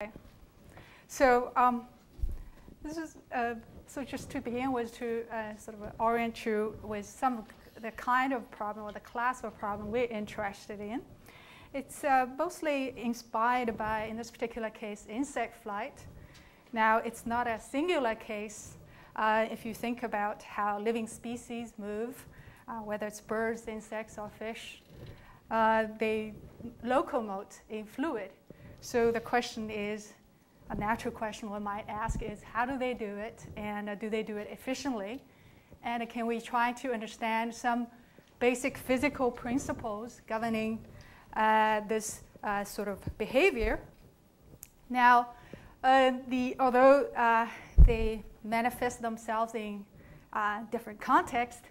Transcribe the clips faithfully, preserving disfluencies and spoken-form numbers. Okay. So um, this is uh, so just to begin with, to uh, sort of orient you with some of the kind of problem or the class of problem we're interested in. It's uh, mostly inspired by, in this particular case, insect flight. Now, it's not a singular case. Uh, if you think about how living species move, uh, whether it's birds, insects, or fish, uh, they locomote in fluid. So the question is, a natural question one might ask is, how do they do it, and uh, do they do it efficiently? And uh, can we try to understand some basic physical principles governing Uh, this uh, sort of behavior? Now, uh, the, although uh, they manifest themselves in uh, different contexts,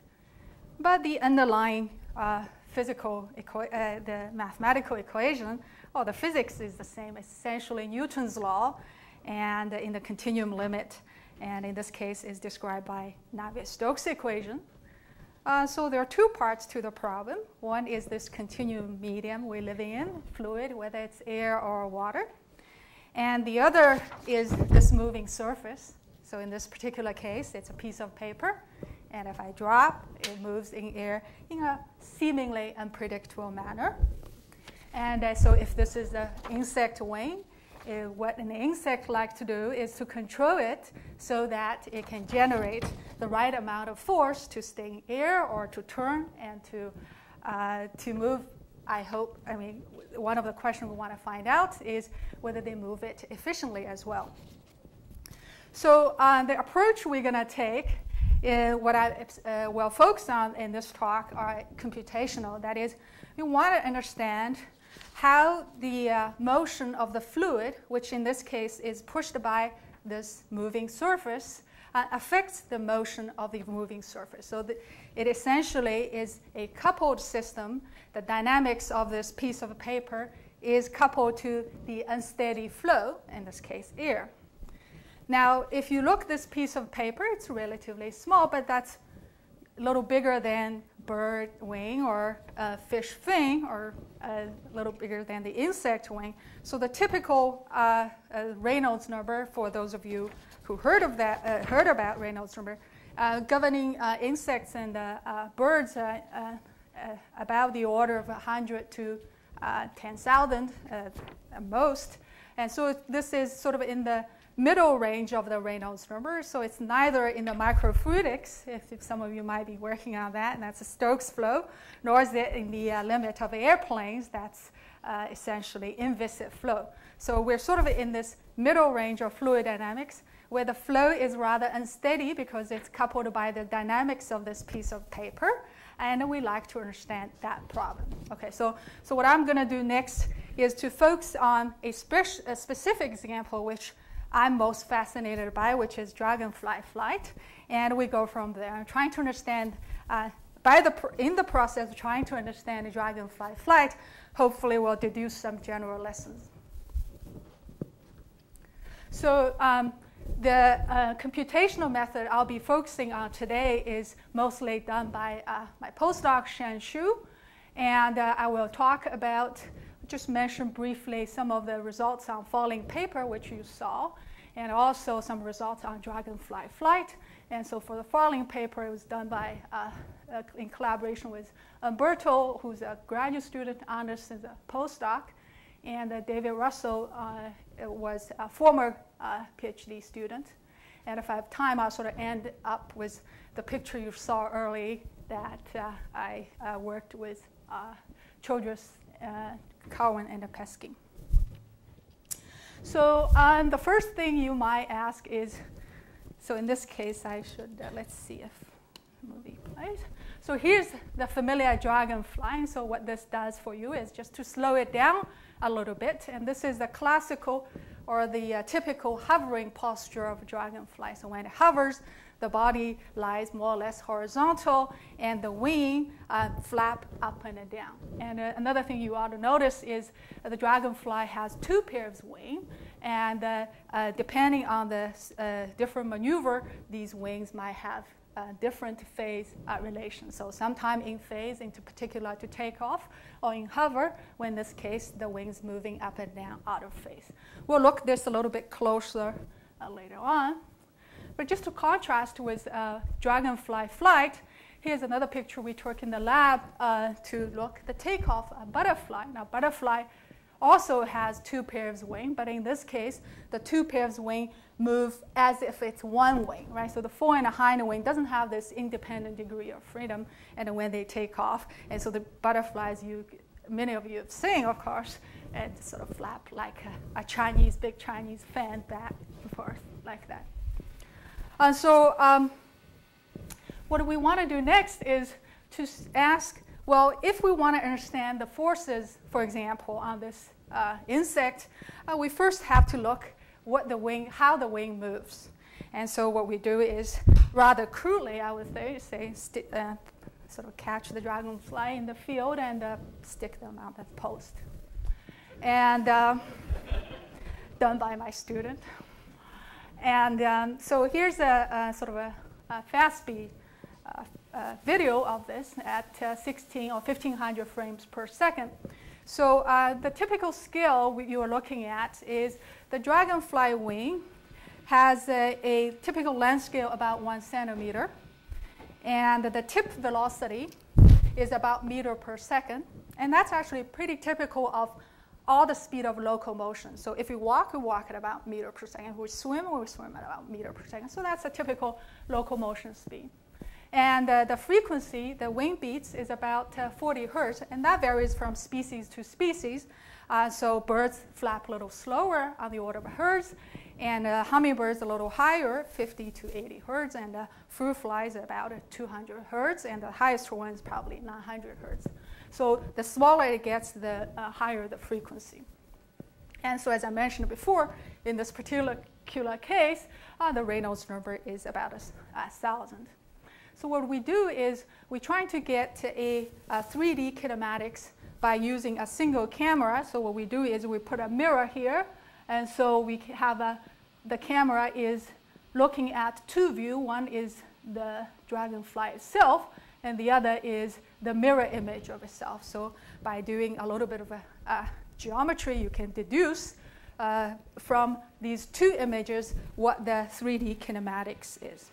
but the underlying uh, physical, uh, the mathematical equation, or the physics is the same. It's essentially Newton's law, and in the continuum limit, and in this case is described by Navier-Stokes equation. Uh, so there are two parts to the problem. One is this continuum medium we're living in, fluid, whether it's air or water. And the other is this moving surface. So in this particular case, it's a piece of paper. And if I drop, it moves in air in a seemingly unpredictable manner. And uh, so if this is the insect wing, uh, what an insect likes to do is to control it so that it can generate the right amount of force to stay in air or to turn and to, uh, to move. I hope, I mean, one of the questions we want to find out is whether they move it efficiently as well. So uh, the approach we're going to take, uh, what I uh, will focus on in this talk, are computational. That is, we want to understand how the uh, motion of the fluid, which in this case is pushed by this moving surface, Uh, affects the motion of the moving surface. So the, it essentially is a coupled system. The dynamics of this piece of paper is coupled to the unsteady flow, in this case, air. Now, if you look at this piece of paper, it's relatively small, but that's a little bigger than bird wing or uh, fish fin, or a little bigger than the insect wing. So the typical uh, uh, Reynolds number, for those of you who heard of that, uh, heard about Reynolds number, uh, governing uh, insects and uh, uh, birds uh, uh, uh, about the order of one hundred to uh, ten thousand uh, at most. And so this is sort of in the middle range of the Reynolds number. So it's neither in the microfluidics, if, if some of you might be working on that, and that's a Stokes flow, nor is it in the uh, limit of airplanes. That's uh, essentially inviscid flow. So we're sort of in this middle range of fluid dynamics, where the flow is rather unsteady because it's coupled by the dynamics of this piece of paper, and we like to understand that problem. Okay, so, so what I'm going to do next is to focus on a, speci a specific example which I'm most fascinated by, which is dragonfly flight, and we go from there. I'm trying to understand, uh, by the pr in the process of trying to understand dragonfly flight, hopefully we'll deduce some general lessons. So, um, The uh, computational method I'll be focusing on today is mostly done by uh, my postdoc, Shen Shu, and uh, I will talk about, just mention briefly, some of the results on falling paper, which you saw, and also some results on dragonfly flight. And so for the falling paper, it was done by, uh, uh, in collaboration with Umberto, who's a graduate student, Anderson, a postdoc, and uh, David Russell uh, was a former Uh, PhD student. And if I have time, I'll sort of end up with the picture you saw early that uh, I uh, worked with uh, Childress, uh, Cowan, and Peskin. So um, the first thing you might ask is, so in this case, I should, uh, let's see if movie plays. So here's the familiar dragonfly. So what this does for you is just to slow it down a little bit. And this is the classical or the uh, typical hovering posture of a dragonfly. So when it hovers, the body lies more or less horizontal, and the wing uh, flap up and down. And uh, another thing you ought to notice is that the dragonfly has two pairs of wings, and uh, uh, depending on the uh, different maneuver, these wings might have uh, different phase uh, relations. So sometime in phase, in particular to take off, or in hover, when in this case the wings moving up and down out of phase. We'll look this a little bit closer uh, later on. But just to contrast with uh, dragonfly flight, here's another picture we took in the lab uh, to look at the takeoff of a butterfly. Now, butterfly also has two pairs of wings, but in this case, the two pairs of wings move as if it's one wing, right? So the fore and the hind wing doesn't have this independent degree of freedom, and when they take off, and so the butterflies, you, many of you have seen, of course, and sort of flap like a, a Chinese, big Chinese fan back and forth like that. And so um, what we want to do next is to ask, well, if we want to understand the forces, for example, on this uh, insect, uh, we first have to look what the wing, how the wing moves. And so what we do is rather crudely, I would say, say sti- uh, sort of catch the dragonfly in the field and uh, stick them on the post. And uh, done by my student. And um, so here's a, a sort of a, a fast speed uh, uh, video of this at uh, sixteen or fifteen hundred frames per second. So uh, the typical scale you are looking at is the dragonfly wing has a, a typical length scale about one centimeter. And the tip velocity is about meter per second. And that's actually pretty typical of all the speed of locomotion. So if you walk, we walk at about meter per second. If we swim, we swim at about meter per second. So that's a typical locomotion speed. And uh, the frequency, the wing beats, is about uh, forty hertz. And that varies from species to species. Uh, so birds flap a little slower on the order of hertz. And uh, hummingbirds a little higher, fifty to eighty hertz. And uh, fruit flies about two hundred hertz. And the highest one is probably nine hundred hertz. So the smaller it gets, the uh, higher the frequency. And so as I mentioned before, in this particular case, uh, the Reynolds number is about a, a thousand. So what we do is we're trying to get a, a three D kinematics by using a single camera. So what we do is we put a mirror here. And so we have a, the camera is looking at two views. One is the dragonfly itself, and the other is the mirror image of itself. So by doing a little bit of a, a geometry, you can deduce uh, from these two images what the three D kinematics is.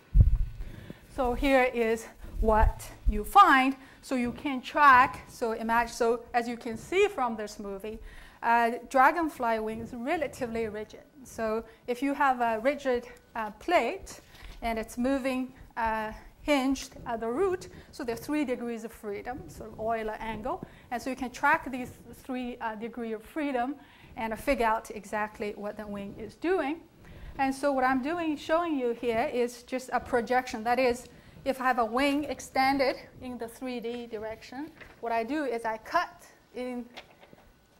So here is what you find. So you can track. So imagine. So as you can see from this movie, uh, dragonfly wings relatively rigid. So if you have a rigid uh, plate and it's moving. Uh, hinged at the root, so there are three degrees of freedom, so Euler angle. And so you can track these three uh, degrees of freedom and figure out exactly what the wing is doing. And so what I'm doing, showing you here, is just a projection. That is, if I have a wing extended in the three D direction, what I do is I cut in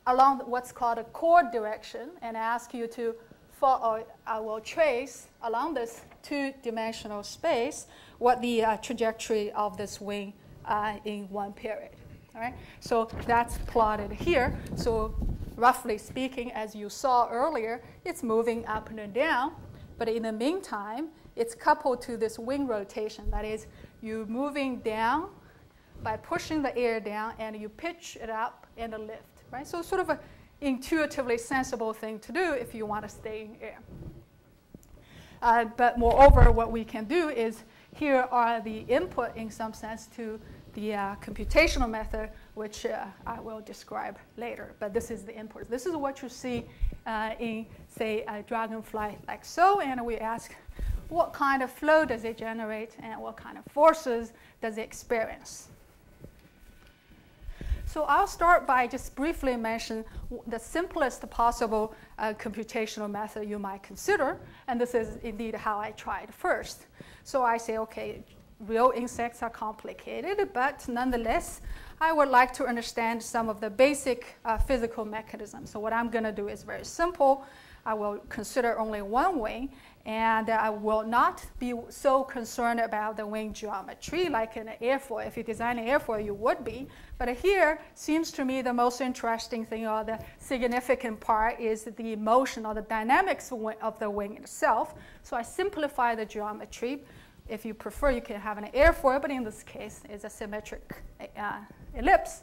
along what's called a chord direction and ask you to follow, I will trace along this two-dimensional space what the uh, trajectory of this wing uh, in one period. All right? So that's plotted here. So roughly speaking, as you saw earlier, it's moving up and down. But in the meantime, it's coupled to this wing rotation. That is, you're moving down by pushing the air down, and you pitch it up and lift. Right? So sort of an intuitively sensible thing to do if you want to stay in air. Uh, but moreover, what we can do is here are the input, in some sense, to the uh, computational method, which uh, I will describe later. But this is the input. This is what you see uh, in, say, a dragonfly like so. And we ask, what kind of flow does it generate, and what kind of forces does it experience? So I'll start by just briefly mention the simplest possible uh, computational method you might consider. And this is indeed how I tried first. So I say, OK, real insects are complicated. But nonetheless, I would like to understand some of the basic uh, physical mechanisms. So what I'm going to do is very simple. I will consider only one wing. And I will not be so concerned about the wing geometry like in an airfoil. If you design an airfoil, you would be. But here, seems to me the most interesting thing or the significant part is the motion or the dynamics of the wing itself. So I simplify the geometry If you prefer, you can have an airfoil, but in this case, it's a symmetric uh, ellipse.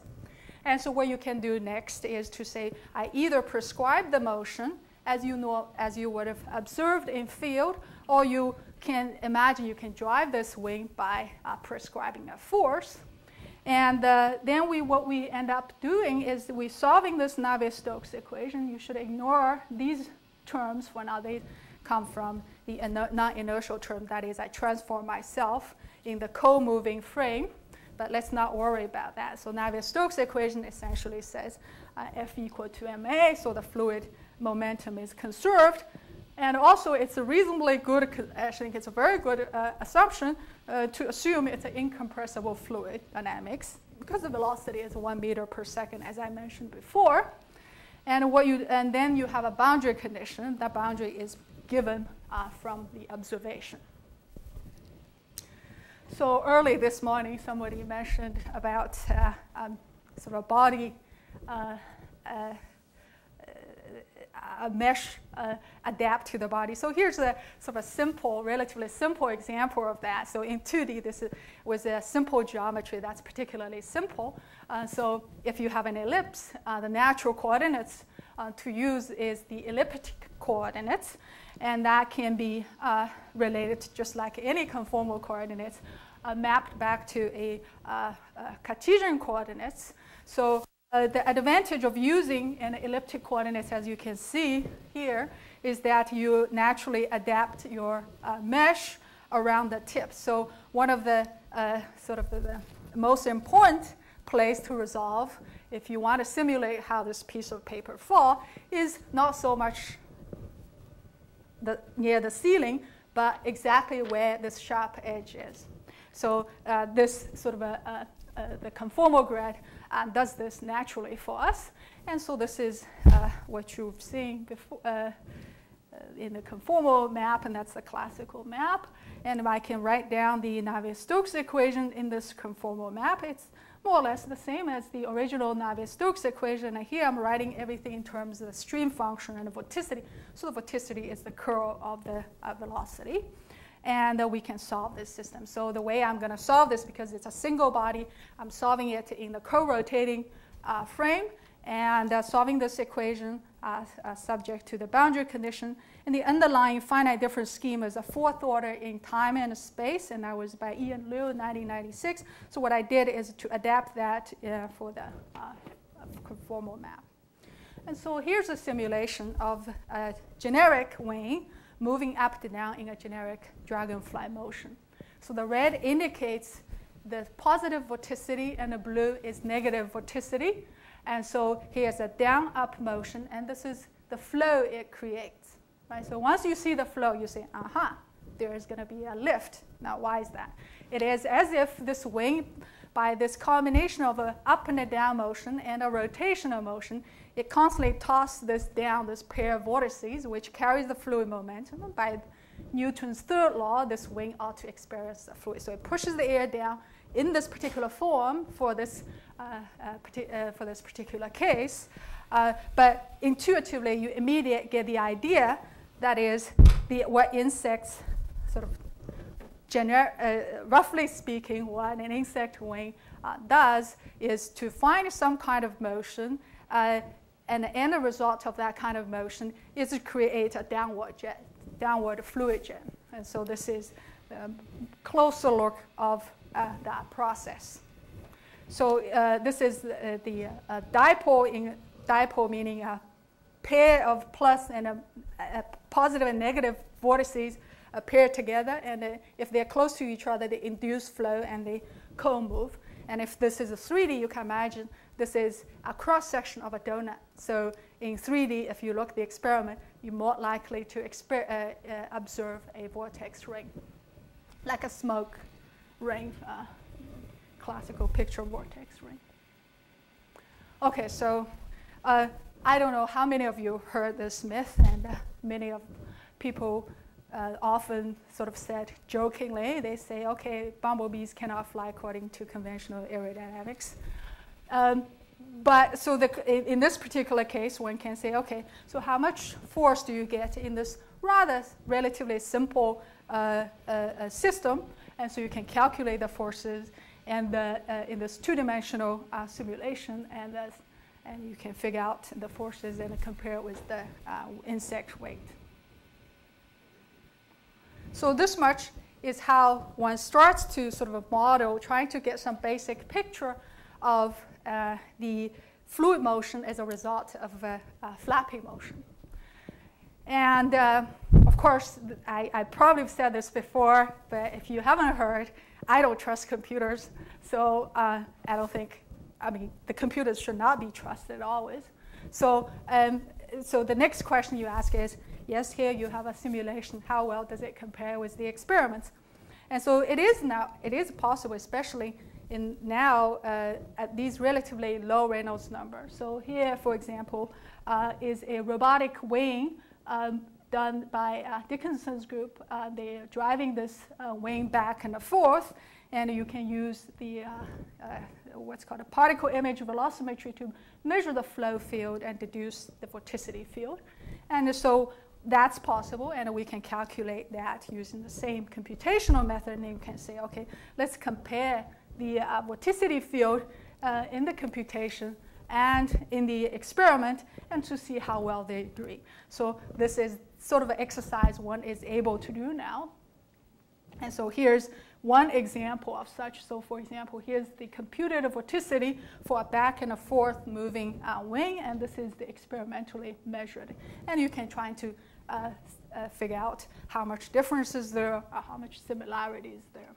And so what you can do next is to say, I either prescribe the motion, as you know, as you would have observed in field, or you can imagine you can drive this wing by uh, prescribing a force. And uh, then we, what we end up doing is we're solving this Navier-Stokes equation. You should ignore these terms for now. They come from the non-inertial term. That is, I transform myself in the co-moving frame. But let's not worry about that. So Navier-Stokes equation essentially says uh, F equal to ma, so the fluid momentum is conserved. And also, it's a reasonably good, I think it's a very good uh, assumption uh, to assume it's an incompressible fluid dynamics because the velocity is one meter per second, as I mentioned before. And, what you, and then you have a boundary condition. That boundary is given uh, from the observation. So early this morning, somebody mentioned about uh, um, sort of body, uh, uh, a mesh uh, adapt to the body. So here's a sort of a simple, relatively simple example of that. So in two D, this is, was a simple geometry that's particularly simple. Uh, so if you have an ellipse, uh, the natural coordinates uh, to use is the elliptic coordinates. And that can be uh, related just like any conformal coordinates uh, mapped back to a, uh, a Cartesian coordinates. So Uh, the advantage of using an elliptic coordinates, as you can see here, is that you naturally adapt your uh, mesh around the tip. So one of the uh, sort of the, the most important place to resolve if you want to simulate how this piece of paper fall is not so much the, near the ceiling, but exactly where this sharp edge is. So uh, this sort of a, a, a, the conformal grid Uh, does this naturally for us. And so this is uh, what you've seen before, uh, in the conformal map, and that's the classical map. And if I can write down the Navier-Stokes equation in this conformal map, it's more or less the same as the original Navier-Stokes equation. And here I'm writing everything in terms of the stream function and the vorticity. So the vorticity is the curl of the uh, velocity. And uh, we can solve this system. So the way I'm going to solve this, because it's a single body, I'm solving it in the co-rotating uh, frame and uh, solving this equation uh, uh, subject to the boundary condition. And the underlying finite difference scheme is a fourth order in time and space, and that was by Ian Liu in nineteen ninety-six. So what I did is to adapt that uh, for the uh, conformal map. And so here's a simulation of a generic wing moving up to down in a generic dragonfly motion. So the red indicates the positive vorticity, and the blue is negative vorticity. And so here's a down-up motion, and this is the flow it creates. Right? So once you see the flow, you say, aha, there is going to be a lift. Now, why is that? It is as if this wing, by this combination of an up and a down motion and a rotational motion, it constantly tosses this down, this pair of vortices, which carries the fluid momentum. And by Newton's third law, this wing ought to experience the fluid. So it pushes the air down in this particular form for this, uh, uh, uh, for this particular case. Uh, but intuitively, you immediately get the idea that is the, what insects, sort of gener uh, roughly speaking, what an insect wing uh, does is to find some kind of motion. Uh, And the end result of that kind of motion is to create a downward jet, downward fluid jet. And so this is a closer look of uh, that process. So uh, this is uh, the uh, dipole, in, dipole meaning a pair of plus and a, a positive and negative vortices pair together. And uh, if they're close to each other, they induce flow and they co-move. And if this is a three D, you can imagine this is a cross-section of a donut. So in three D, if you look at the experiment, you're more likely to uh, uh, observe a vortex ring, like a smoke ring, uh, classical picture vortex ring. OK, so uh, I don't know how many of you heard this myth, and uh, many of people Uh, often sort of said jokingly, they say, OK, bumblebees cannot fly according to conventional aerodynamics. Um, But so the, in this particular case, one can say, okay, so how much force do you get in this rather relatively simple uh, uh, system? And so you can calculate the forces and uh, uh, in this two-dimensional uh, simulation, and uh, and you can figure out the forces and compare it with the uh, insect weight. So this much is how one starts to sort of model, trying to get some basic picture of uh, the fluid motion as a result of uh, uh, flapping motion. And uh, of course, I, I probably have said this before, but if you haven't heard, I don't trust computers, so uh, I don't think, I mean, the computers should not be trusted always. So, um, so the next question you ask is, yes, here you have a simulation. How well does it compare with the experiments? And so it is now, it is possible, especially in now uh, at these relatively low Reynolds number. So here, for example, uh, is a robotic wing um, done by uh, Dickinson's group. Uh, they are driving this uh, wing back and forth, and you can use the uh, uh, what's called a particle image velocimetry to measure the flow field and deduce the vorticity field. And so that's possible, and we can calculate that using the same computational method, and you can say, okay, let's compare the uh, vorticity field uh, in the computation and in the experiment, and to see how well they agree. So this is sort of an exercise one is able to do now. And so here's one example of such. So for example, here's the computed vorticity for a back and a forth moving uh, wing, and this is the experimentally measured. And you can try to uh, uh, figure out how much difference is there, or how much similarity is there.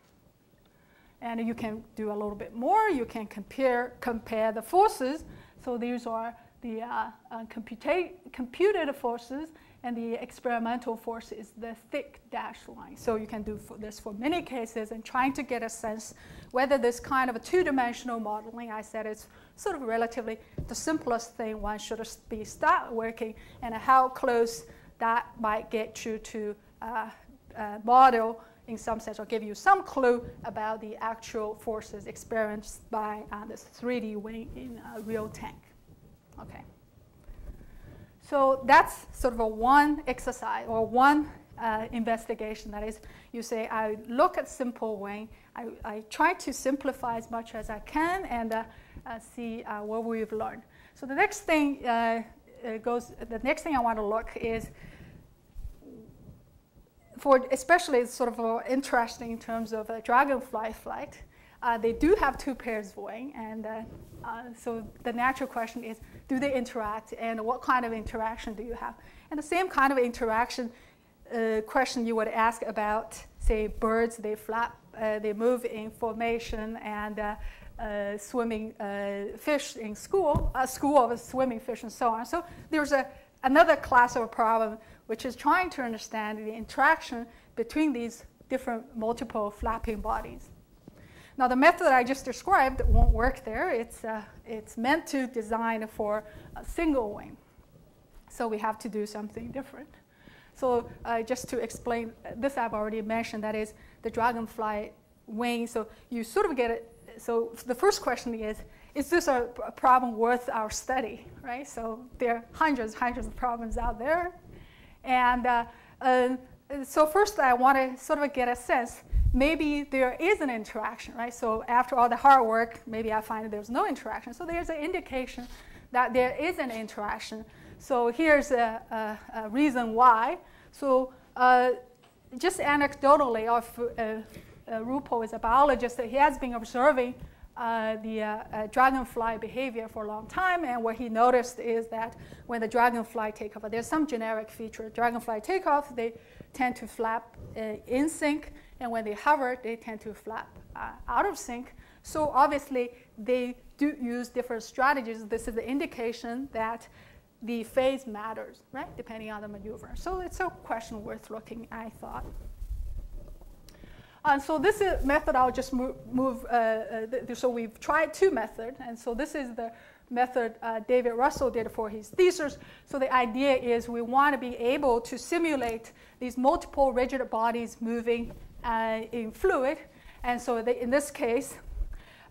And you can do a little bit more. You can compare, compare the forces. So these are the uh, uh, computa computed forces, and the experimental force is the thick dashed line. So you can do for this for many cases, and trying to get a sense whether this kind of a two-dimensional modeling, I said it's sort of relatively the simplest thing one should be start working, and how close that might get you to uh, uh, model in some sense, or give you some clue about the actual forces experienced by uh, this three D wing in a real tank. Okay. So that's sort of a one exercise or one uh, investigation. That is, you say, I look at simple wing. I, I try to simplify as much as I can and uh, uh, see uh, what we've learned. So the next thing uh, goes. The next thing I want to look is. For especially it's sort of interesting in terms of a dragonfly flight. Uh, they do have two pairs of wings, and uh, uh, so the natural question is, do they interact, and what kind of interaction do you have? And the same kind of interaction uh, question you would ask about, say, birds. They flap, uh, they move in formation, and uh, uh, swimming uh, fish in school, a uh, school of swimming fish, and so on. So there's a another class of a problem, which is trying to understand the interaction between these different multiple flapping bodies. Now, the method I just described won't work there. It's, uh, it's meant to design for a single wing. So we have to do something different. So uh, just to explain, this I've already mentioned, that is the dragonfly wing. So you sort of get it. So the first question is, is this a problem worth our study, right? So there are hundreds, hundreds of problems out there. And uh, uh, so first I want to sort of get a sense, maybe there is an interaction, right? So after all the hard work, maybe I find that there's no interaction. So there's an indication that there is an interaction. So here's a, a, a reason why. So uh, just anecdotally, if, uh, uh, Rupo is a biologist, that he has been observing Uh, the uh, uh, dragonfly behavior for a long time, and what he noticed is that when the dragonfly take off, there's some generic feature. Dragonfly take off, they tend to flap uh, in sync, and when they hover, they tend to flap uh, out of sync. So obviously, they do use different strategies. This is the indication that the phase matters, right? Depending on the maneuver. So it's a question worth looking, I thought. And so this is method I'll just move, move uh, uh, th so we've tried two methods, and so this is the method uh, David Russell did for his thesis. So the idea is we want to be able to simulate these multiple rigid bodies moving uh, in fluid, and so they, in this case,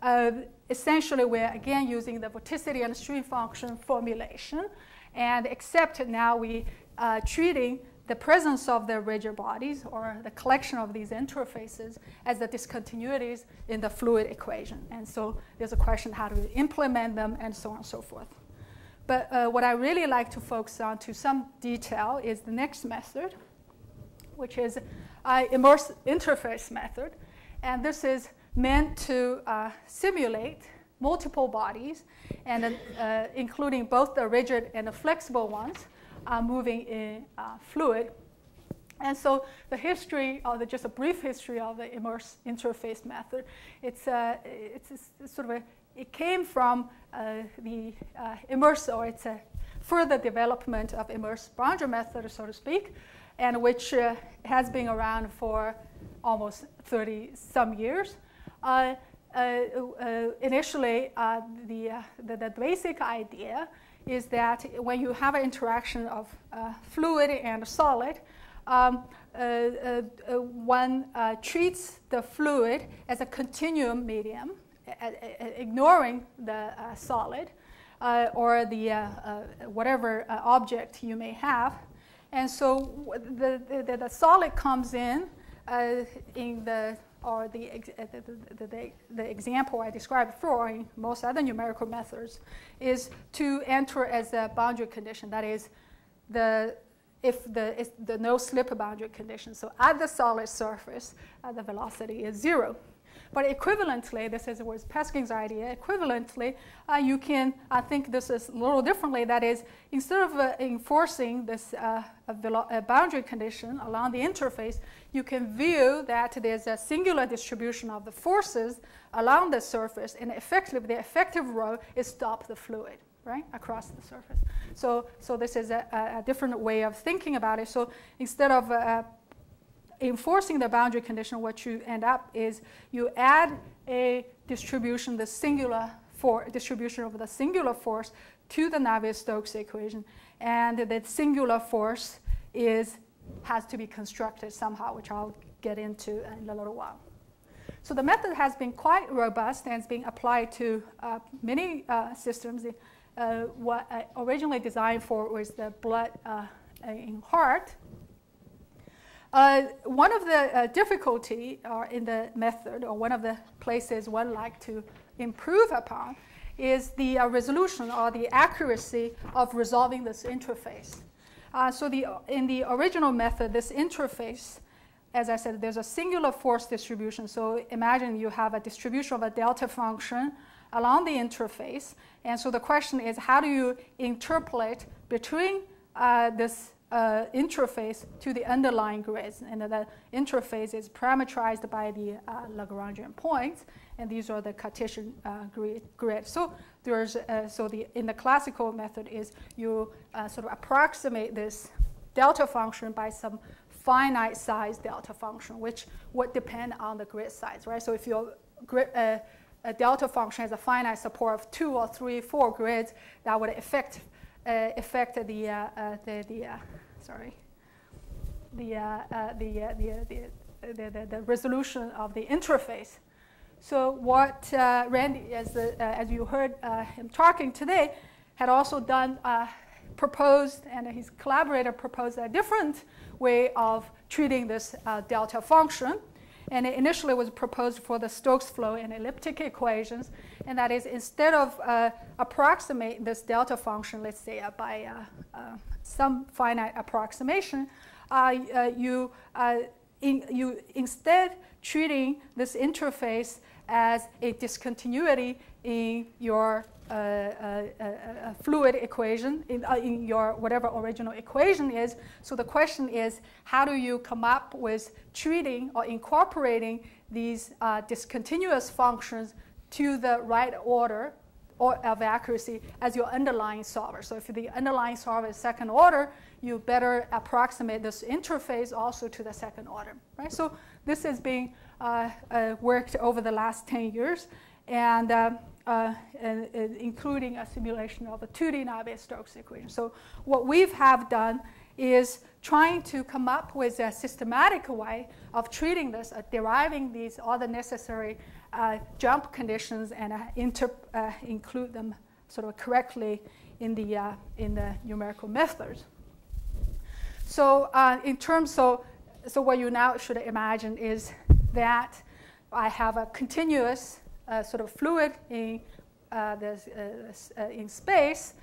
uh, essentially we're again using the vorticity and stream function formulation, and except now we are uh, treating the presence of the rigid bodies or the collection of these interfaces as the discontinuities in the fluid equation. And so there's a question, how do we implement them and so on and so forth. But uh, what I really like to focus on to some detail is the next method, which is uh, immersed interface method. And this is meant to uh, simulate multiple bodies, and uh, including both the rigid and the flexible ones, Uh, moving in uh, fluid. And so the history, or the, just a brief history of the immersed interface method, it's, uh, it's, it's sort of a, it came from uh, the uh, immersed, or it's a further development of immersed boundary method, so to speak, and which uh, has been around for almost thirty some years. Uh, uh, uh, initially, uh, the, uh, the, the basic idea is that when you have an interaction of uh, fluid and solid, um, uh, uh, uh, one uh, treats the fluid as a continuum medium, uh, uh, ignoring the uh, solid uh, or the uh, uh, whatever uh, object you may have. And so the, the, the solid comes in, uh, in the, or the, the, the, the example I described before in most other numerical methods, is to enter as a boundary condition. That is, the, if the, it's the no-slip boundary condition. So at the solid surface, uh, the velocity is zero. But equivalently, this is was Peskin's idea, equivalently, uh, you can, I think this is a little differently, that is, instead of uh, enforcing this uh, a boundary condition along the interface, you can view that there's a singular distribution of the forces along the surface, and effectively, the effective rho is stop the fluid, right, across the surface. So, so this is a, a different way of thinking about it. So instead of uh, enforcing the boundary condition, what you end up is you add a distribution, the singular for distribution of the singular force to the Navier-Stokes equation, and that singular force is has to be constructed somehow, which I'll get into in a little while. So the method has been quite robust and is being applied to uh, many uh, systems. Uh, what I originally designed for was the blood uh, in heart. Uh, one of the uh, difficulty or in the method, or one of the places one like to improve upon, is the uh, resolution or the accuracy of resolving this interface. Uh, so the, in the original method, this interface, as I said, there's a singular force distribution. So imagine you have a distribution of a delta function along the interface. And so the question is, how do you interpolate between uh, this Uh, interface to the underlying grids, and uh, the interface is parameterized by the uh, Lagrangian points, and these are the Cartesian uh, grid, grid. So there's uh, so the in the classical method is you uh, sort of approximate this delta function by some finite size delta function, which would depend on the grid size, right? So if your grid uh, a delta function has a finite support of two or three, four grids, that would affect uh, affect the uh, uh, the the uh, Sorry, the, uh, uh, the, uh, the, uh, the, the, the resolution of the interface. So what uh, Randy, as, the, uh, as you heard uh, him talking today, had also done, uh, proposed, and his collaborator proposed a different way of treating this uh, delta function. And it initially was proposed for the Stokes flow and elliptic equations. And that is, instead of uh, approximating this delta function, let's say, uh, by uh, uh, some finite approximation, uh, uh, you, uh, in, you instead treating this interface as a discontinuity in your uh, uh, uh, fluid equation, in, uh, in your whatever original equation is. So the question is, how do you come up with treating or incorporating these uh, discontinuous functions to the right order or of accuracy as your underlying solver? So if the underlying solver is second order, you better approximate this interface also to the second order, right? So this is being uh, uh, worked over the last ten years, and, uh, uh, and, and including a simulation of a two D Navier-Stokes equation. So what we have done is trying to come up with a systematic way of treating this, uh, deriving these all the necessary uh, jump conditions and uh, inter uh, include them sort of correctly in the, uh, in the numerical methods. So uh, in terms of, so what you now should imagine is that I have a continuous uh, sort of fluid in, uh, this, uh, this, uh, in space,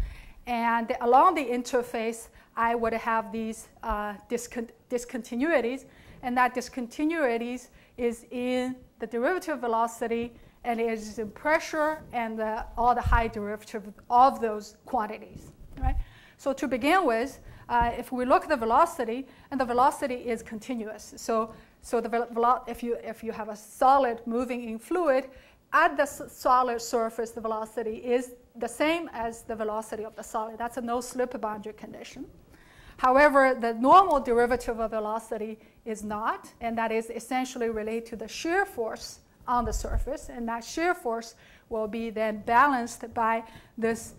and along the interface, I would have these uh, discont discontinuities, and that discontinuities is in the derivative velocity, and it is in pressure, and the, all the high derivative of those quantities. Right? So to begin with, uh, if we look at the velocity, and the velocity is continuous. So, so the velo if you if you have a solid moving in fluid, at the solid surface, the velocity is the same as the velocity of the solid. That's a no-slip boundary condition. However, the normal derivative of velocity is not, and that is essentially related to the shear force on the surface, and that shear force will be then balanced by this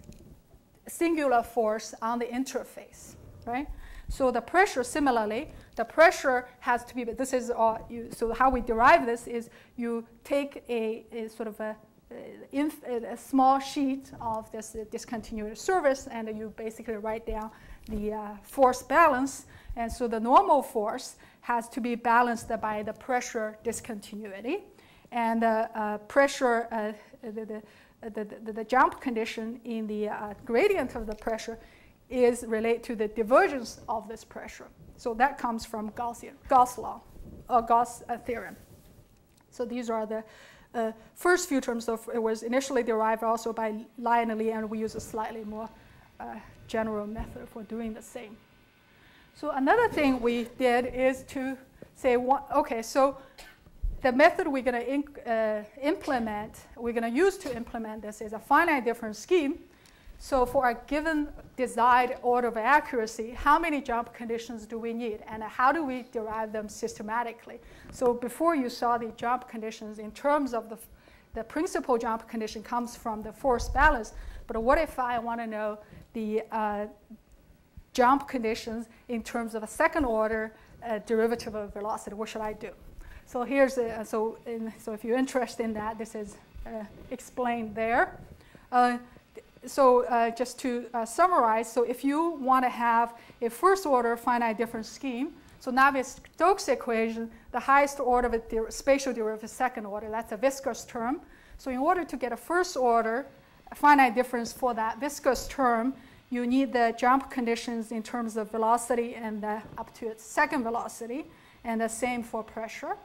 singular force on the interface, right? So the pressure, similarly, the pressure has to be, but this is, all you, so how we derive this is you take a, a sort of a In a small sheet of this discontinuous surface, and you basically write down the uh, force balance. And so the normal force has to be balanced by the pressure discontinuity, and the uh, pressure, uh, the, the, the, the jump condition in the uh, gradient of the pressure is related to the divergence of this pressure. So that comes from Gaussian, Gauss law, or Gauss uh, theorem. So these are the Uh, first few terms of it was initially derived also by Lionel, and we use a slightly more uh, general method for doing the same. So another thing we did is to say, what, okay, so the method we're going to uh, implement, we're going to use to implement this is a finite difference scheme. So for a given desired order of accuracy, how many jump conditions do we need, and how do we derive them systematically? So before you saw the jump conditions in terms of the, the principal jump condition comes from the force balance, but what if I want to know the uh, jump conditions in terms of a second order uh, derivative of velocity? What should I do? So here's a, so, in, so if you're interested in that, this is uh, explained there. Uh, So uh, just to uh, summarize, so if you want to have a first-order finite difference scheme, so Navier-Stokes equation, the highest order of a der spatial derivative is second order. That's a viscous term. So in order to get a first-order finite difference for that viscous term, you need the jump conditions in terms of velocity and uh, up to its second velocity, and the same for pressure.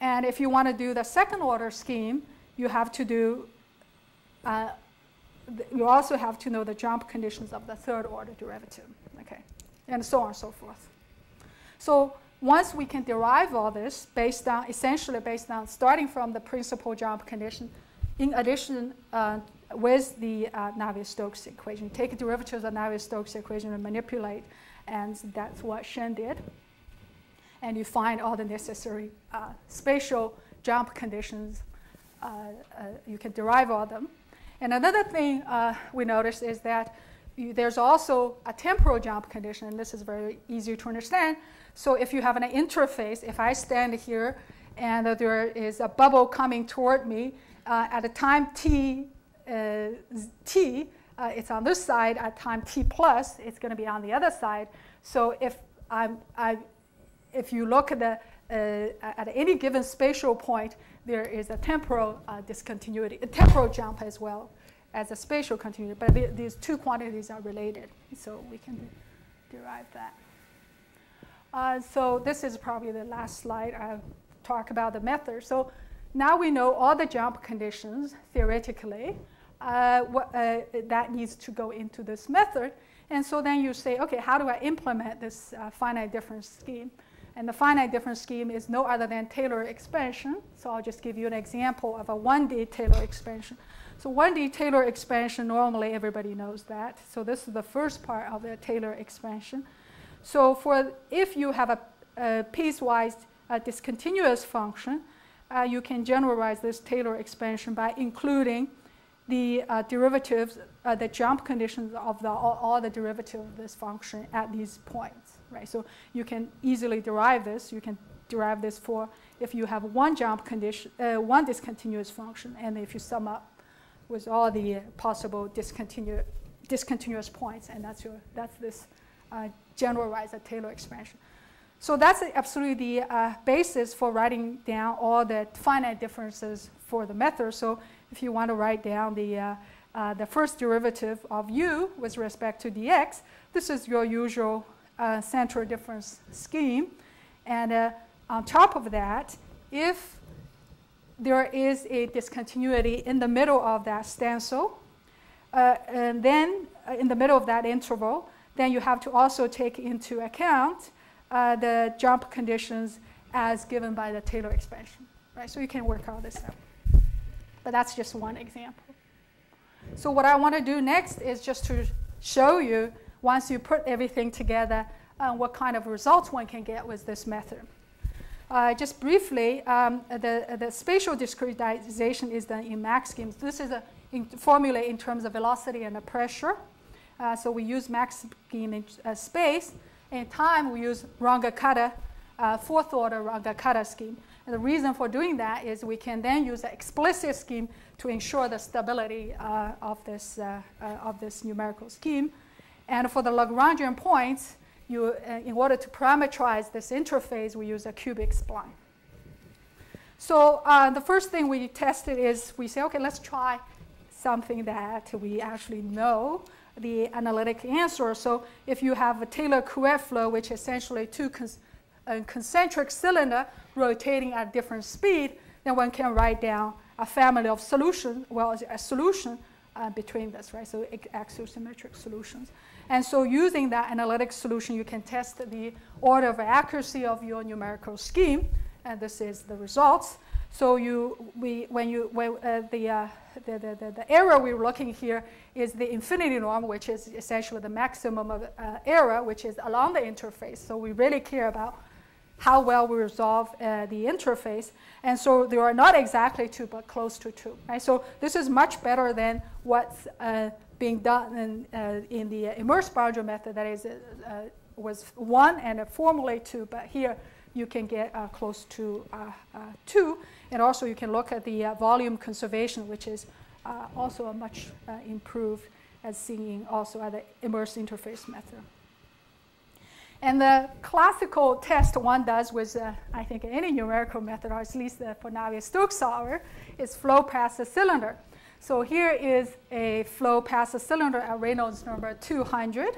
And if you want to do the second-order scheme, you have to do uh, you also have to know the jump conditions of the third-order derivative, okay, and so on and so forth. So once we can derive all this based on, essentially based on starting from the principal jump condition, in addition uh, with the uh, Navier-Stokes equation, take derivatives of Navier-Stokes equation and manipulate, and that's what Shen did. And you find all the necessary uh, spatial jump conditions. Uh, uh, you can derive all of them. And another thing uh, we noticed is that you, there's also a temporal jump condition, and this is very easy to understand. So if you have an interface, if I stand here and uh, there is a bubble coming toward me, uh, at a time t, uh, t uh, it's on this side. At time t plus, it's going to be on the other side. So if, I'm, I, if you look at, the, uh, at any given spatial point, there is a temporal uh, discontinuity, a temporal jump as well as a spatial continuity, but th these two quantities are related, so we can derive that. Uh, so this is probably the last slide. I'll talk about the method. So now we know all the jump conditions, theoretically, uh, what, uh, that needs to go into this method. And so then you say, okay, how do I implement this uh, finite difference scheme? And the finite difference scheme is no other than Taylor expansion. So I'll just give you an example of a one D Taylor expansion. So one D Taylor expansion, normally everybody knows that. So this is the first part of the Taylor expansion. So for if you have a, a piecewise uh, discontinuous function, uh, you can generalize this Taylor expansion by including the uh, derivatives, uh, the jump conditions of the, all, all the derivatives of this function at these points. Right, so you can easily derive this. You can derive this for if you have one jump condition, uh, one discontinuous function, and if you sum up with all the possible discontinu discontinuous points, and that's your that's this uh, generalized Taylor expansion. So that's absolutely the uh, basis for writing down all the finite differences for the method. So if you want to write down the uh, uh, the first derivative of u with respect to dx, this is your usual uh, central difference scheme. And uh, on top of that, if there is a discontinuity in the middle of that stencil, uh, and then uh, in the middle of that interval, then you have to also take into account Uh, the jump conditions as given by the Taylor expansion, right? So you can work all this out. But that's just one example. So what I want to do next is just to show you, once you put everything together, uh, what kind of results one can get with this method. Uh, just briefly, um, the, the spatial discretization is done in MAC schemes. This is a in formula in terms of velocity and the pressure. Uh, so we use MAC scheme in uh, space. In time, we use Runge-Kutta, uh, fourth order Runge-Kutta scheme. And the reason for doing that is we can then use an explicit scheme to ensure the stability uh, of, this, uh, uh, of this numerical scheme. And for the Lagrangian points, you, uh, in order to parameterize this interface, we use a cubic spline. So uh, the first thing we tested is we say, OK, let's try something that we actually know the analytic answer. So if you have a Taylor-Couette flow, which is essentially two con uh, concentric cylinder rotating at different speed, then one can write down a family of solutions, well, a solution uh, between this, right? So axisymmetric solutions. And so using that analytic solution, you can test the order of accuracy of your numerical scheme, and this is the results. So you, we, when you, when, uh, the, uh, the, the, the, the error we're looking here is the infinity norm, which is essentially the maximum of uh, error, which is along the interface. So we really care about how well we resolve uh, the interface. And so there are not exactly two, but close to two. Right? So this is much better than what's uh, being done in, uh, in the immersed boundary method. That is, uh, was one and a formally two, but here you can get uh, close to uh, uh, two. And also you can look at the uh, volume conservation, which is uh, also a much uh, improved as seen also at the immersed interface method. And the classical test one does with, uh, I think, any numerical method, or at least uh, for Navier-Stokes solver, is flow past a cylinder. So here is a flow past a cylinder at Reynolds number two hundred.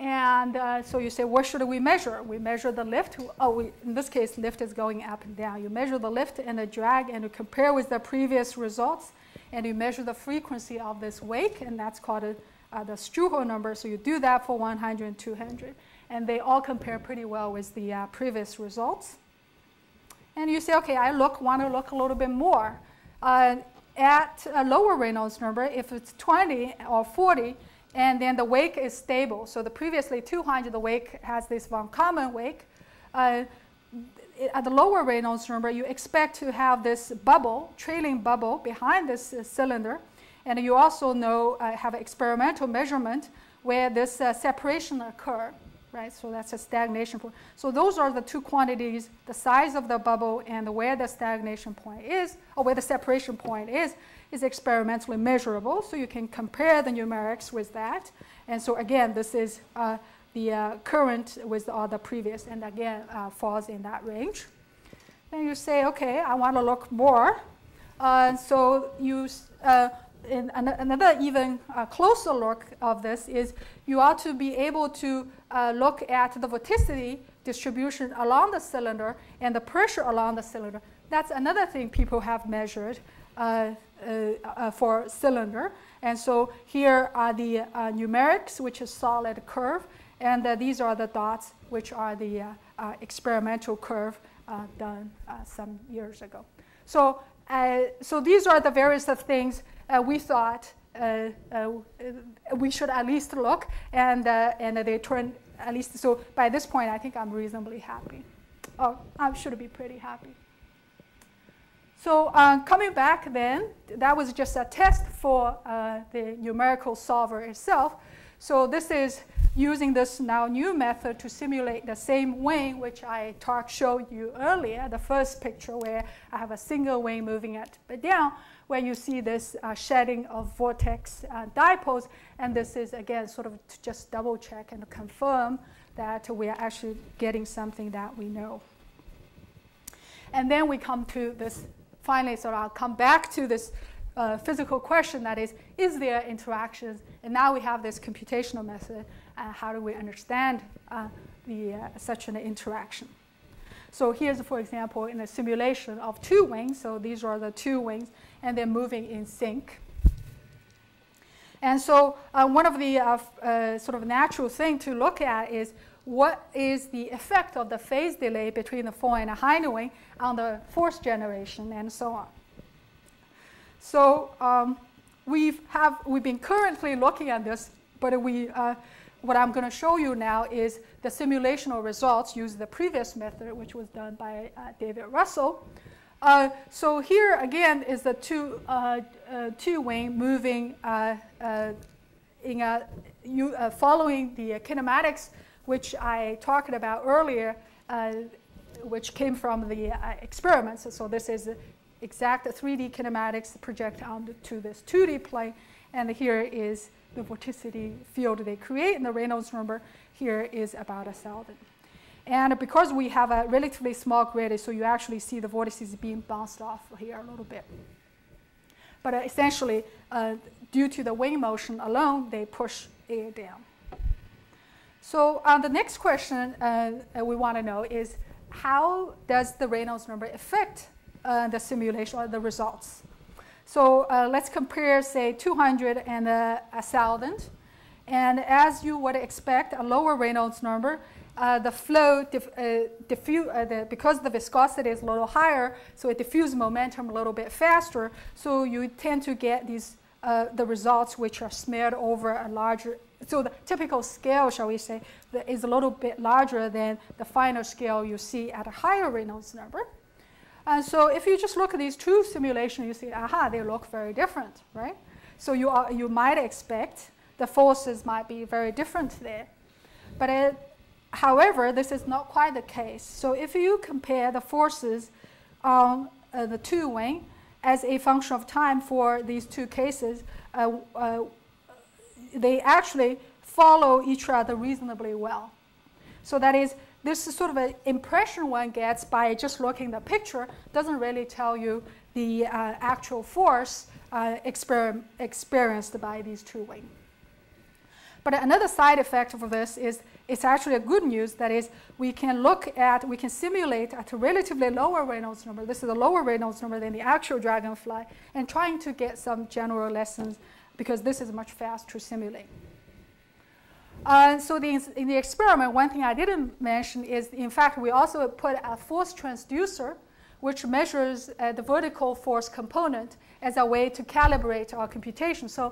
And uh, so you say, what should we measure? We measure the lift. Oh, we, in this case, lift is going up and down. You measure the lift and the drag, and you compare with the previous results, and you measure the frequency of this wake, and that's called a, uh, the Struho number. So you do that for one hundred and two hundred, and they all compare pretty well with the uh, previous results. And you say, okay, I look, want to look a little bit more. Uh, at a lower Reynolds number, if it's twenty or forty, and then the wake is stable. So the previously two hundred, the wake has this von Kármán wake. Uh, at the lower Reynolds number, you expect to have this bubble, trailing bubble behind this uh, cylinder. And you also know, uh, have experimental measurement where this uh, separation occur, right? So that's a stagnation point. So those are the two quantities, the size of the bubble and where the stagnation point is, or where the separation point is. is experimentally measurable, so you can compare the numerics with that. And so again, this is uh, the uh, current with all the previous, and again, uh, falls in that range. Then you say, okay, I want to look more. Uh, so you, uh, in an another even uh, closer look of this is you ought to be able to uh, look at the vorticity distribution along the cylinder and the pressure along the cylinder. That's another thing people have measured. Uh, Uh, uh, for cylinder. And so here are the uh, numerics, which is solid curve, and uh, these are the dots, which are the uh, uh, experimental curve uh, done uh, some years ago. So, uh, so these are the various of things uh, we thought uh, uh, we should at least look, and, uh, and they turned at least, so by this point, I think I'm reasonably happy. Oh, I should be pretty happy. So uh, coming back then, that was just a test for uh, the numerical solver itself. So this is using this now new method to simulate the same wing which I talk showed you earlier, the first picture where I have a single wing moving up and down, where you see this uh, shedding of vortex uh, dipoles. And this is, again, sort of to just double check and confirm that we are actually getting something that we know. And then we come to this, finally, so I'll come back to this Uh, physical question, that is, is there interactions? And now we have this computational method. Uh, how do we understand uh, the, uh, such an interaction? So here's, for example, in a simulation of two wings. So these are the two wings, and they're moving in sync. And so uh, one of the uh, uh, sort of natural thing to look at is, what is the effect of the phase delay between the fore and the hind wing on the force generation, and so on. So um, we've, have, we've been currently looking at this, but we, uh, what I'm going to show you now is the simulational results using the previous method, which was done by uh, David Russell. Uh, so here, again, is the two, uh, uh, two wing moving, uh, uh, in a, you, uh, following the kinematics, which I talked about earlier, uh, which came from the uh, experiments. So this is exact three D kinematics project onto this two D plane. And here is the vorticity field they create. And the Reynolds number here is about one thousand. And because we have a relatively small gradient, so you actually see the vortices being bounced off here a little bit. But uh, essentially, uh, due to the wing motion alone, they push air down. So uh, the next question uh, we want to know is, how does the Reynolds number affect Uh, the simulation or the results? So uh, let's compare, say, two hundred and uh, one thousand. And as you would expect, a lower Reynolds number, uh, the flow, diff uh, diffuse, uh, the, because the viscosity is a little higher, so it diffuses momentum a little bit faster. So you tend to get these uh, the results which are smeared over a larger. So the typical scale, shall we say, that is a little bit larger than the final scale you see at a higher Reynolds number. And so if you just look at these two simulations, you see, aha, they look very different, right? So you, are, you might expect the forces might be very different there. But it, however, this is not quite the case. So if you compare the forces on uh, the two wing as a function of time for these two cases, uh, uh, they actually follow each other reasonably well. So that is, this is sort of an impression one gets by just looking at the picture. Doesn't really tell you the uh, actual force uh, exper experienced by these two wings. But another side effect of this is it's actually a good news. That is, we can look at, we can simulate at a relatively lower Reynolds number. This is a lower Reynolds number than the actual dragonfly, and trying to get some general lessons because this is much faster to simulate. Uh, so the, in the experiment, one thing I didn't mention is, in fact, we also put a force transducer, which measures uh, the vertical force component as a way to calibrate our computation. So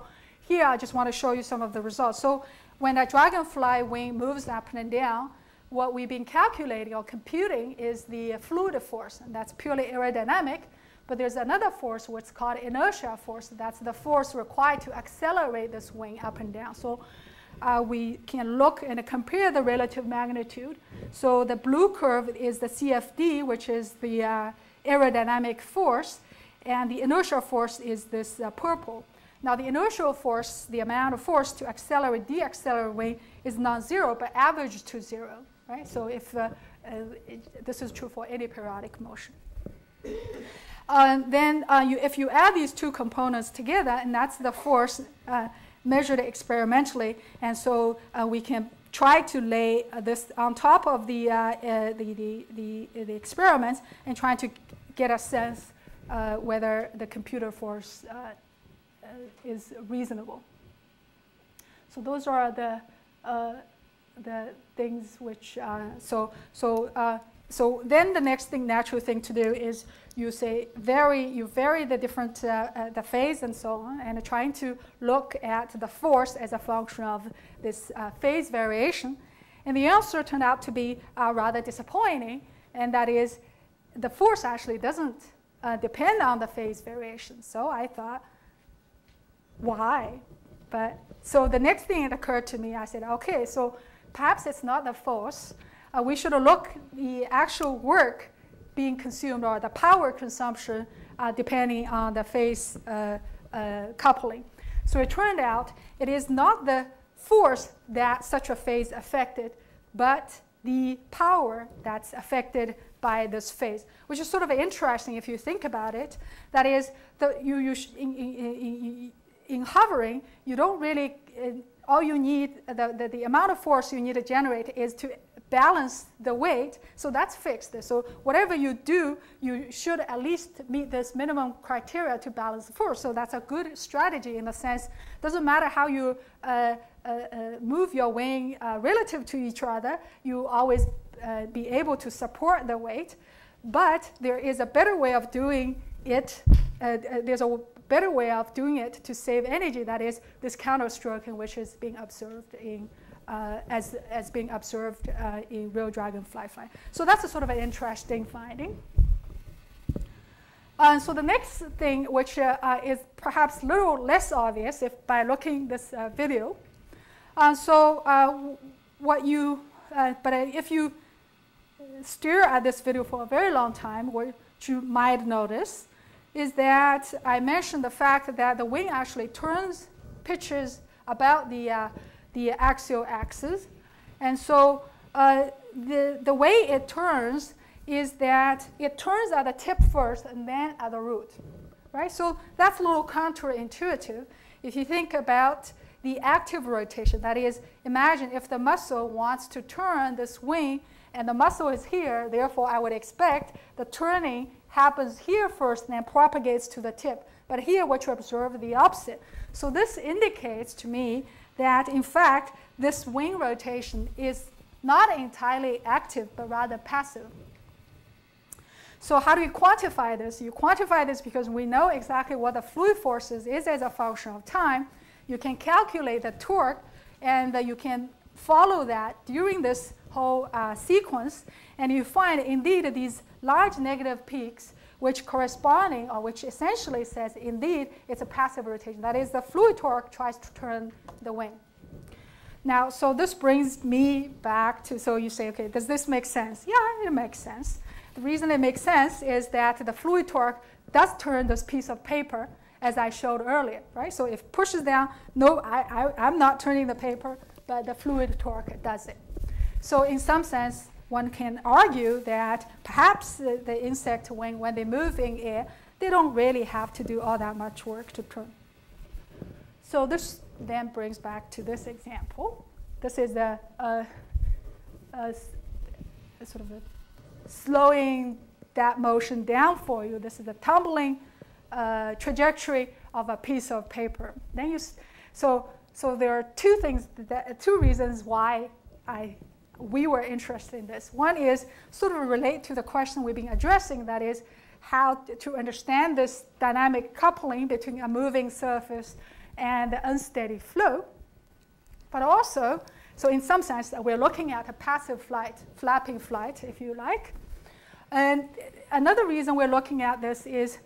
here, I just want to show you some of the results. So when a dragonfly wing moves up and down, what we've been calculating or computing is the fluid force, and that's purely aerodynamic. But there's another force, what's called inertia force. That's the force required to accelerate this wing up and down. So Uh, we can look and compare the relative magnitude. So the blue curve is the C F D, which is the uh, aerodynamic force, and the inertial force is this uh, purple. Now, the inertial force, the amount of force to accelerate, deaccelerate wing, is non-zero, but average to zero, right? So if uh, uh, it, this is true for any periodic motion. Uh, then uh, you, if you add these two components together, and that's the force uh, measured experimentally, and so uh, we can try to lay uh, this on top of the, uh, uh, the, the, the, the experiments and try to get a sense uh, whether the computer force uh, is reasonable. So those are the, uh, the things which, uh, so, so, uh, so then the next thing, natural thing to do is you say vary, you vary the different, uh, uh, the phase and so on, and trying to look at the force as a function of this uh, phase variation. And the answer turned out to be uh, rather disappointing, and that is the force actually doesn't uh, depend on the phase variation. So I thought, why? But so the next thing that occurred to me, I said, okay, so perhaps it's not the force. Uh, we should look the actual work being consumed or the power consumption uh, depending on the phase uh, uh, coupling. So it turned out it is not the force that such a phase affected, but the power that's affected by this phase, which is sort of interesting if you think about it. That is, the, you, you sh in, in, in, in hovering, you don't really, uh, all you need, the, the, the amount of force you need to generate is to balance the weight, so that's fixed. So whatever you do, you should at least meet this minimum criteria to balance the force. So that's a good strategy in the sense, doesn't matter how you uh, uh, uh, move your wing uh, relative to each other, you always uh, be able to support the weight. But there is a better way of doing it. Uh, there's a better way of doing it to save energy. That is this counterstroking, which is being observed in. Uh, as, as being observed uh, in real dragonfly flying. So that's a sort of an interesting finding. Uh, so the next thing, which uh, uh, is perhaps a little less obvious if by looking this uh, video. Uh, so uh, what you, uh, but if you stare at this video for a very long time, what you might notice is that I mentioned the fact that the wing actually turns, pitches about the uh, the axial axis. And so uh, the, the way it turns is that it turns at the tip first and then at the root, right? So that's a little counterintuitive. If you think about the active rotation, that is, imagine if the muscle wants to turn this wing and the muscle is here, therefore I would expect the turning happens here first and then propagates to the tip. But here what you observe the opposite. So this indicates to me that in fact this wing rotation is not entirely active but rather passive. So how do you quantify this? You quantify this because we know exactly what the fluid forces is as a function of time. You can calculate the torque and uh, you can follow that during this whole uh, sequence, and you find indeed these large negative peaks which corresponding or which essentially says indeed it's a passive rotation. That is, the fluid torque tries to turn the wing. Now, so this brings me back to, so you say, okay, does this make sense? Yeah, it makes sense. The reason it makes sense is that the fluid torque does turn this piece of paper as I showed earlier, right? So if it pushes down, no, I, I, I'm not turning the paper, but the fluid torque does it. So in some sense, one can argue that perhaps the, the insect wing, when they move in air, they don't really have to do all that much work to turn. So this then brings back to this example. This is a, a, a, a sort of a slowing that motion down for you. This is the tumbling uh, trajectory of a piece of paper. Then you, so so there are two things, that, two reasons why I. we were interested in this. One is sort of relate to the question we've been addressing, that is how to understand this dynamic coupling between a moving surface and the unsteady flow. But also, so in some sense, we're looking at a passive flight, flapping flight, if you like. And another reason we're looking at this is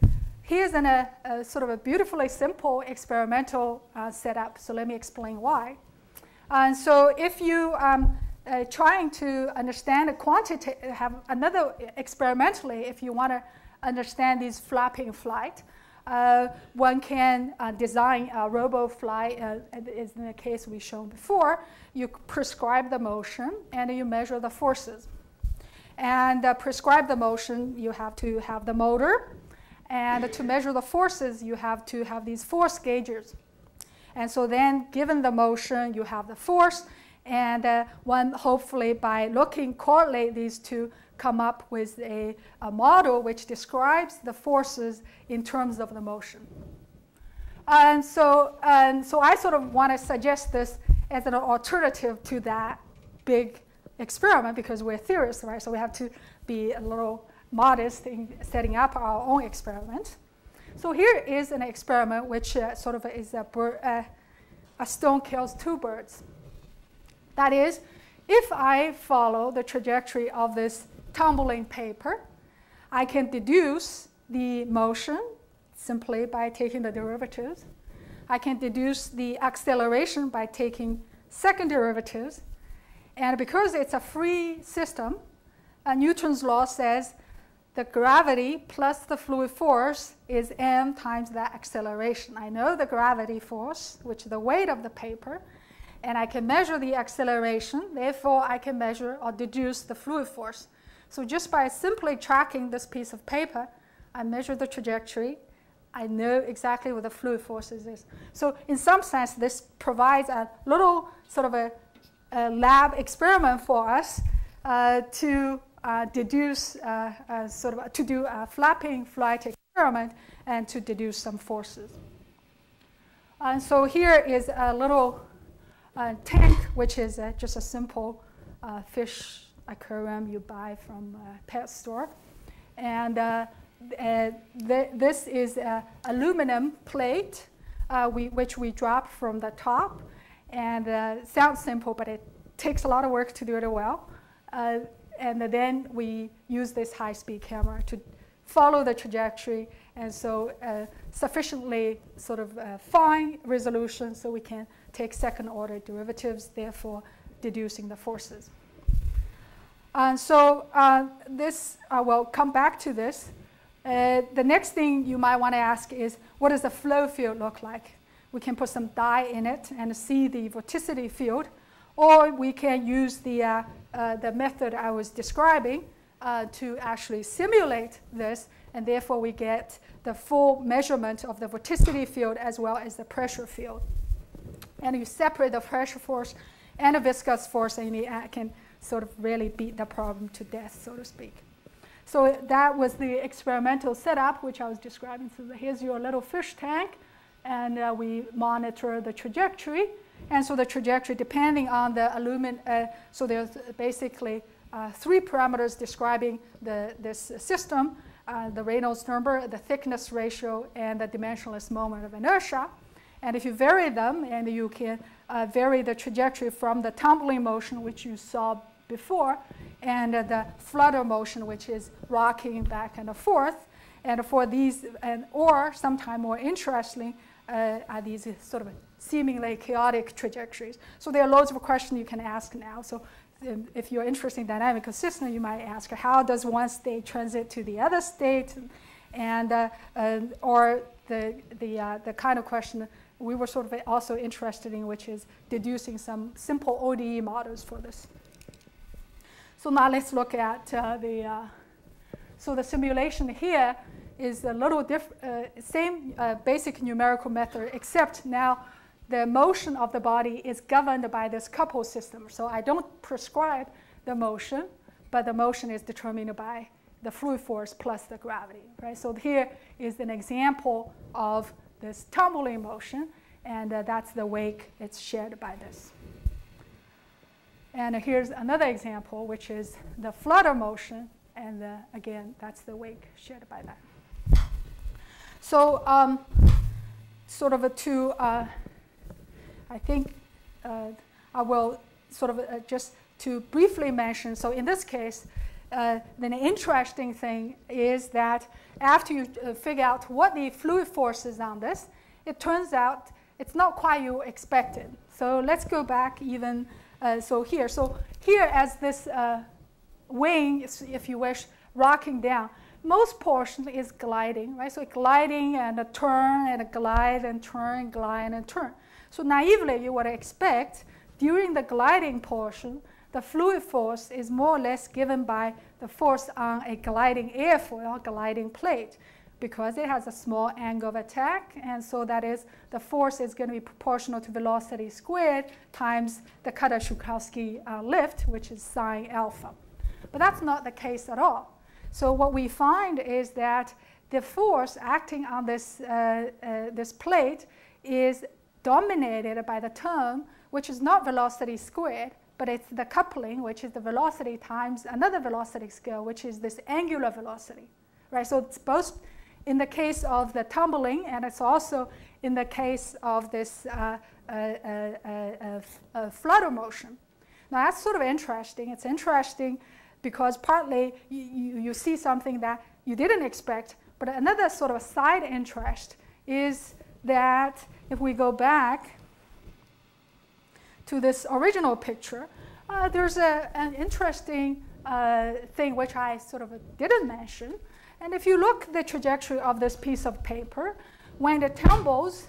here's an, a, a sort of a beautifully simple experimental uh, setup. So let me explain why. And so if you um, Uh, trying to understand a quantity, have another experimentally, if you want to understand these flapping flight, uh, one can uh, design a robo-fly, uh, as in the case we've shown before. You prescribe the motion and you measure the forces. And uh, prescribe the motion, you have to have the motor. And to measure the forces, you have to have these force gauges. And so then, given the motion, you have the force. And uh, one hopefully by looking, correlate these two, come up with a, a model which describes the forces in terms of the motion. And so, and so I sort of want to suggest this as an alternative to that big experiment because we're theorists, right? So we have to be a little modest in setting up our own experiment. So here is an experiment which uh, sort of is a, bird, uh, a stone kills two birds. That is, if I follow the trajectory of this tumbling paper, I can deduce the motion simply by taking the derivatives. I can deduce the acceleration by taking second derivatives. And because it's a free system, uh, Newton's law says the gravity plus the fluid force is m times the acceleration. I know the gravity force, which is the weight of the paper, and I can measure the acceleration. Therefore, I can measure or deduce the fluid force. So just by simply tracking this piece of paper, I measure the trajectory. I know exactly what the fluid force is. So in some sense, this provides a little sort of a, a lab experiment for us uh, to uh, deduce, uh, uh, sort of to do a flapping flight experiment and to deduce some forces. And so here is a little uh, tank, which is uh, just a simple uh, fish aquarium you buy from a pet store. And uh, Uh, th this is an aluminum plate, uh, we, which we drop from the top. And uh, sounds simple, but it takes a lot of work to do it well. Uh, and then we use this high-speed camera to follow the trajectory. And so uh, sufficiently sort of uh, fine resolution so we can take second-order derivatives, therefore deducing the forces. And so uh, this, I will come back to this. Uh, the next thing you might want to ask is, what does the flow field look like? We can put some dye in it and see the vorticity field, or we can use the, uh, uh, the method I was describing uh, to actually simulate this, and therefore we get the full measurement of the vorticity field as well as the pressure field. And you separate the pressure force and the viscous force, and you can sort of really beat the problem to death, so to speak. So that was the experimental setup, which I was describing. So here's your little fish tank, and uh, we monitor the trajectory. And so the trajectory, depending on the aluminum, uh, so there's basically uh, three parameters describing the, this system, uh, the Reynolds number, the thickness ratio, and the dimensionless moment of inertia. And if you vary them, and you can uh, vary the trajectory from the tumbling motion, which you saw before, and uh, the flutter motion, which is rocking back and forth. And for these, and or sometimes more interestingly, uh, are these sort of seemingly chaotic trajectories. So there are loads of questions you can ask now. So um, if you're interested in dynamic consistency, you might ask, how does one state transit to the other state? And uh, uh, or the the uh, the kind of question we were sort of also interested in, which is deducing some simple O D E models for this. So now let's look at uh, the, uh, so the simulation here is a little different, uh, same uh, basic numerical method, except now the motion of the body is governed by this couple system. So I don't prescribe the motion, but the motion is determined by the fluid force plus the gravity, right? So here is an example of this tumbling motion, and uh, that's the wake it's shared by this. And here's another example, which is the flutter motion. And the, again, that's the wake shared by that. So um, sort of a to, uh, I think uh, I will sort of uh, just to briefly mention. So in this case, uh, the interesting thing is that after you uh, figure out what the fluid force is on this, it turns out it's not quite you expected. So let's go back even. Uh, so here, so here as this uh, wing, if you wish, rocking down, most portion is gliding, right? So gliding and a turn and a glide and turn, glide and turn. So naively, you would expect during the gliding portion, the fluid force is more or less given by the force on a gliding airfoil, or gliding plate, because it has a small angle of attack. And so that is, the force is going to be proportional to velocity squared times the Kutta-Joukowski uh, lift, which is sine alpha. But that's not the case at all. So what we find is that the force acting on this, uh, uh, this plate is dominated by the term, which is not velocity squared, but it's the coupling, which is the velocity times another velocity scale, which is this angular velocity, right? So it's both in the case of the tumbling, and it's also in the case of this uh, uh, uh, uh, uh, flutter motion. Now, that's sort of interesting. It's interesting because partly you, you, you see something that you didn't expect, but another sort of side interest is that if we go back to this original picture, uh, there's a, an interesting uh, thing which I sort of didn't mention. And if you look at the trajectory of this piece of paper, when it tumbles,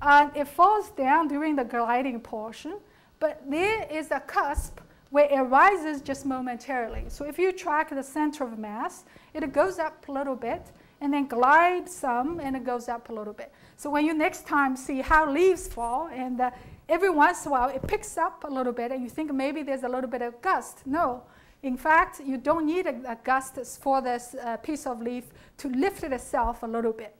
uh, it falls down during the gliding portion, but there is a cusp where it rises just momentarily. So if you track the center of mass, it goes up a little bit and then glides some and it goes up a little bit. So when you next time see how leaves fall, and uh, every once in a while it picks up a little bit and you think maybe there's a little bit of gust. No, in fact, you don't need a, a gust for this uh, piece of leaf to lift it itself a little bit.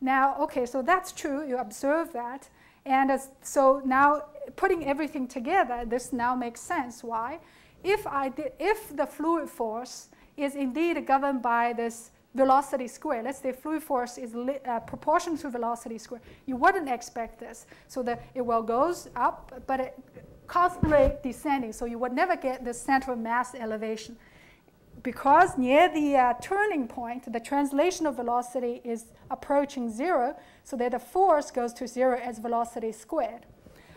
Now, okay, so that's true, you observe that. And as, so now putting everything together, this now makes sense. Why? If, I did, if the fluid force is indeed governed by this velocity square, let's say fluid force is li uh, proportional to velocity square, you wouldn't expect this. So that it will goes up, but it constantly descending. So you would never get the center of mass elevation. Because near the uh, turning point, the translational velocity is approaching zero, so that the force goes to zero as velocity squared.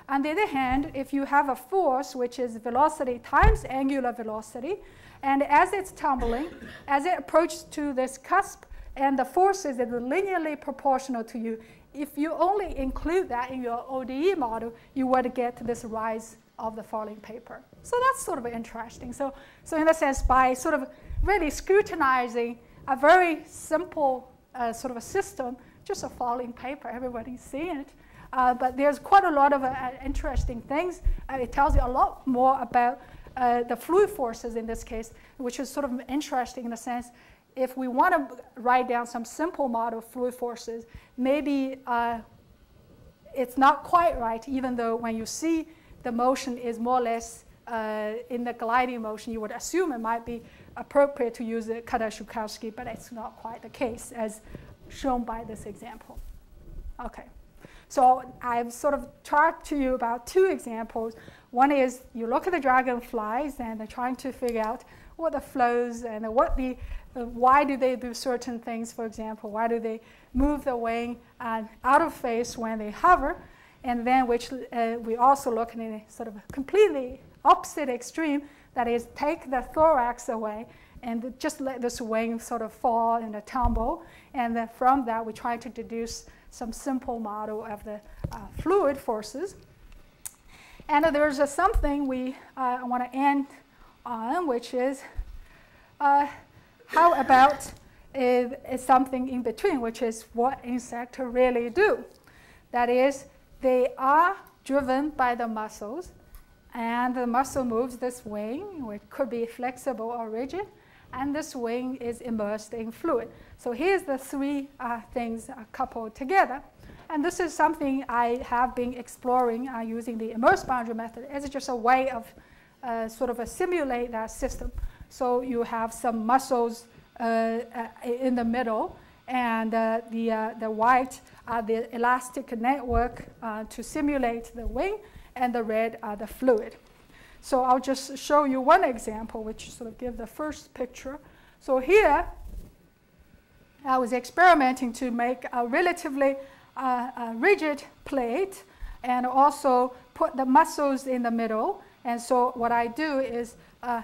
On the other hand, if you have a force which is velocity times angular velocity, and as it's tumbling, as it approaches to this cusp, and the forces that are linearly proportional to you, if you only include that in your O D E model, you would get this rise of the falling paper. So that's sort of interesting. So, so in a sense, by sort of really scrutinizing a very simple uh, sort of a system, just a falling paper, everybody's seeing it, uh, but there's quite a lot of uh, interesting things. Uh, it tells you a lot more about uh, the fluid forces in this case, which is sort of interesting in a sense. If we want to write down some simple model of fluid forces, maybe uh, it's not quite right, even though when you see the motion is more or less uh, in the gliding motion, you would assume it might be appropriate to use the Kutta-Joukowski, but it's not quite the case as shown by this example. Okay, so I've sort of talked to you about two examples. One is you look at the dragonflies and they're trying to figure out what the flows and what the, uh, why do they do certain things, for example, why do they move the wing uh, out of phase when they hover? And then which uh, we also look in a sort of a completely opposite extreme, that is take the thorax away and just let this wing sort of fall in a tumble. And then from that, we try to deduce some simple model of the uh, fluid forces. And uh, there's uh, something we uh, want to end on, which is uh, how about is, is something in between, which is what insects really do. That is, they are driven by the muscles, and the muscle moves this wing, which could be flexible or rigid, and this wing is immersed in fluid. So here's the three uh, things uh, coupled together. And this is something I have been exploring uh, using the immersed boundary method as just a way of uh, sort of a simulate that system. So you have some muscles uh, uh, in the middle, and uh, the, uh, the white are the elastic network uh, to simulate the wing, and the red are the fluid. So I'll just show you one example, which sort of gives the first picture. So here, I was experimenting to make a relatively uh, a rigid plate, and also put the muscles in the middle. And so what I do is uh,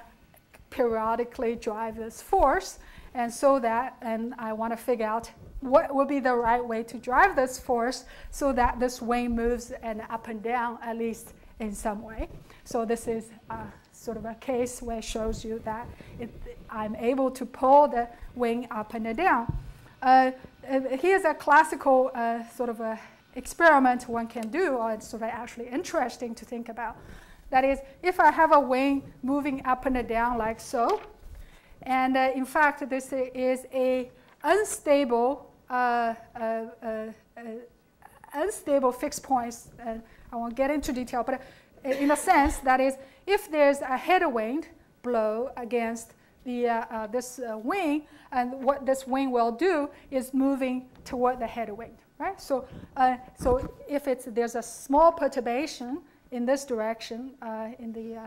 periodically drive this force, and so that, and I want to figure out what would be the right way to drive this force so that this wing moves and up and down, at least in some way. So this is uh, sort of a case where it shows you that it, I'm able to pull the wing up and down. Uh, here's a classical uh, sort of a experiment one can do, or it's sort of actually interesting to think about. That is, if I have a wing moving up and down like so, and uh, in fact, this is a unstable, uh, uh, uh, uh, unstable fixed points. Uh, I won't get into detail, but in a sense, that is, if there's a headwind blow against the uh, uh, this uh, wing, and what this wing will do is moving toward the headwind, right? So, uh, so if it's there's a small perturbation in this direction, uh, in the uh,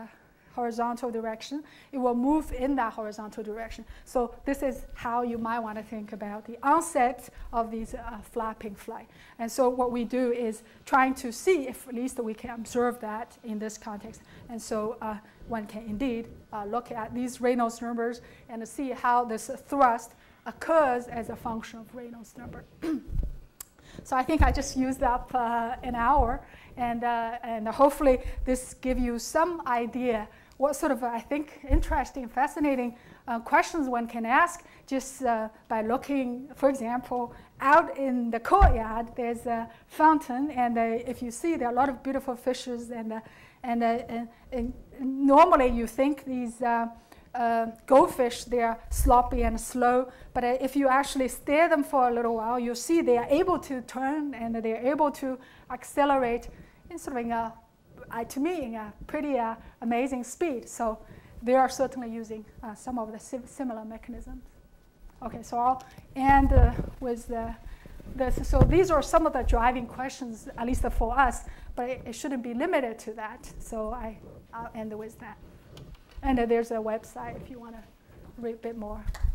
horizontal direction, it will move in that horizontal direction. So this is how you might want to think about the onset of these uh, flapping fly. And so what we do is trying to see if at least we can observe that in this context. And so uh, one can indeed uh, look at these Reynolds numbers and see how this thrust occurs as a function of Reynolds number. So I think I just used up uh, an hour, and, uh, and hopefully this gives you some idea what sort of, I think, interesting, fascinating uh, questions one can ask just uh, by looking, for example, out in the courtyard. There's a fountain, and uh, if you see, there are a lot of beautiful fishes, and, uh, and, uh, and, and normally you think these uh, Uh, goldfish, they are sloppy and slow, but uh, if you actually stare them for a little while, you'll see they are able to turn and they are able to accelerate in sort of, in a, uh, to me, in a pretty uh, amazing speed. So they are certainly using uh, some of the sim similar mechanisms. Okay, so I'll end uh, with the, this. So these are some of the driving questions, at least for us, but it, it shouldn't be limited to that. So I, I'll end with that. And uh, there's a website if you want to read a bit more.